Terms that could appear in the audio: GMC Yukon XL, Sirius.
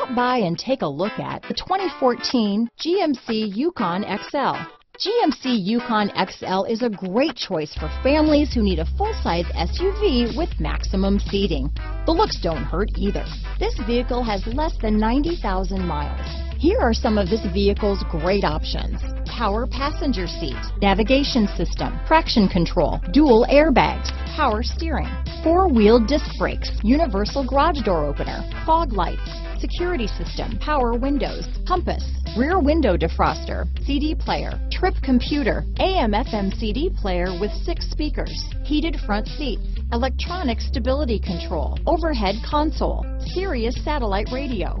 Stop by and take a look at the 2014 GMC Yukon XL. GMC Yukon XL is a great choice for families who need a full-size SUV with maximum seating. The looks don't hurt either. This vehicle has less than 90,000 miles. Here are some of this vehicle's great options: power passenger seat, navigation system, traction control, dual airbags, power steering, four-wheel disc brakes, universal garage door opener, fog lights, security system, power windows, compass, rear window defroster, CD player, trip computer, AM/FM CD player with 6 speakers, heated front seats, electronic stability control, overhead console, Sirius satellite radio.